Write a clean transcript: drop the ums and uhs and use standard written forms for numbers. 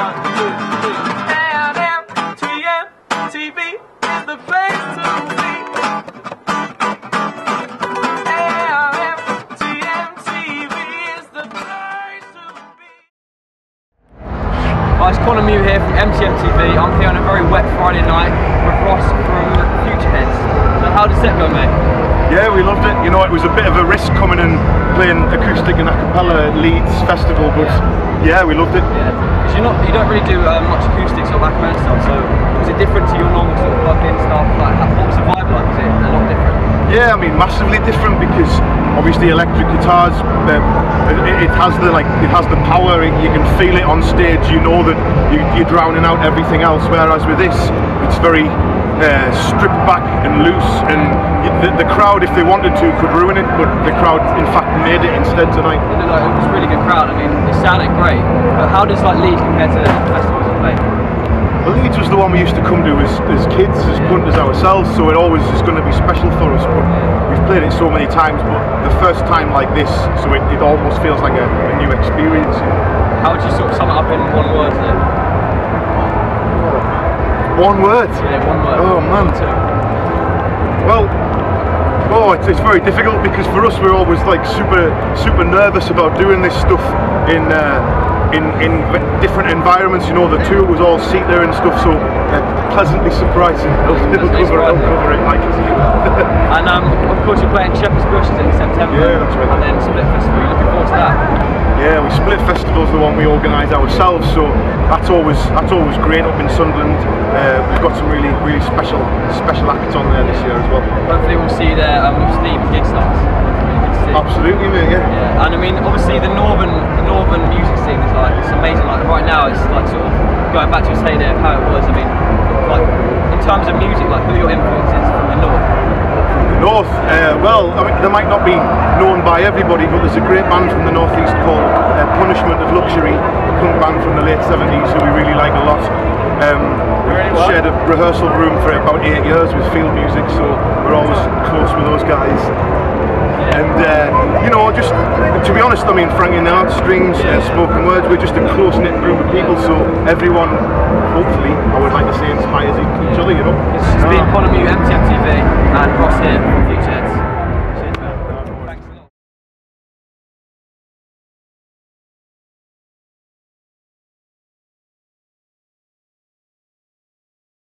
MTMTV is the place to be. MTMTV is the place to be. Hi, it's Connor here from MTMTV. I'm here on a very wet Friday night with Ross from The Futureheads. So how did the set go, mate? Yeah, we loved it. You know, it was a bit of a risk coming and playing acoustic and a cappella at Leeds Festival, but yeah, we loved it. Yeah, because you don't really do much acoustics or background stuff, so was it different to your normal sort of plug-in stuff? Like, what was the vibe like? Was it a lot different? Yeah, I mean, massively different, because obviously electric guitars, it has the power. You can feel it on stage. You know that you're drowning out everything else. Whereas with this, it's very stripped back and loose, and the crowd, if they wanted to, could ruin it, but the crowd in fact made it instead tonight. You know, it was a really good crowd. I mean, it sounded great, but how does like Leeds compare to festivals you play? Well, Leeds was the one we used to come to as kids, as punters ourselves, so it always is going to be special for us, but we've played it so many times, but the first time like this, so it almost feels like a new experience. How would you sort of sum it up in one word then? One word? Yeah, one word. Oh man. Well, it's very difficult, because for us we're always like super nervous about doing this stuff in different environments. You know, the tour was all seater and stuff, so pleasantly surprising. It'll cover it, Mike. And of course you're playing Shepherd's Bush in September. Yeah, that's right. And then Split Festival. Are you looking forward to that? Yeah, we Split Festival's the one we organise ourselves, so that's always great up in Sunderland. We've got some really special acts on there this year as well. Hopefully we'll see you there with Steam Gigstars. Absolutely, mate. Yeah. Yeah. And I mean, obviously the northern music scene is like it's amazing. Like right now, it's like sort of going back to its heyday of how it was. I mean, like in terms of music, like who your influence is from the north. North, well, I mean, they might not be known by everybody, but there's a great band from the northeast called Punishment of Luxury, a punk band from the late 70s who we really like a lot. We shared a rehearsal room for about 8 years with Field Music, so we're always close with those guys. And you know, just to be honest, I mean, Frank and Art, Strings, Spoken Words, we're just a close-knit group of people, so everyone, hopefully, I would like to say, inspires each other, you know. It's been Connor, MTMTV.